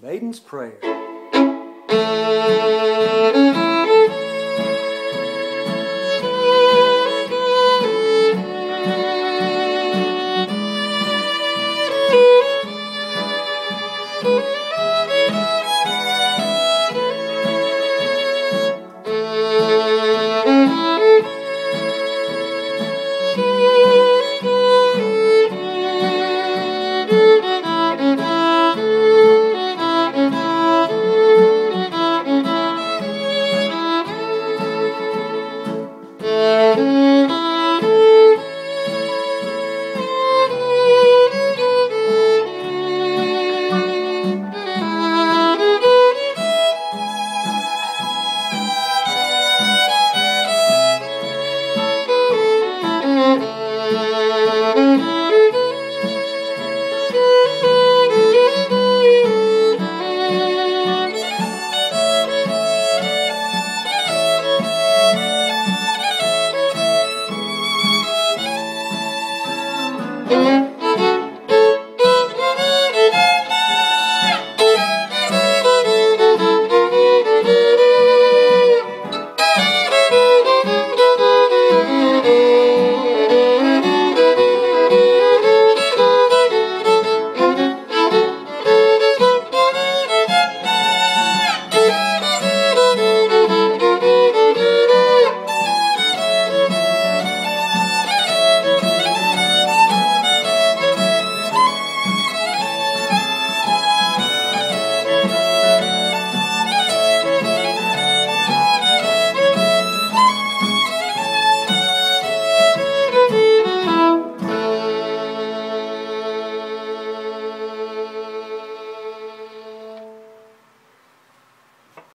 Maiden's Prayer.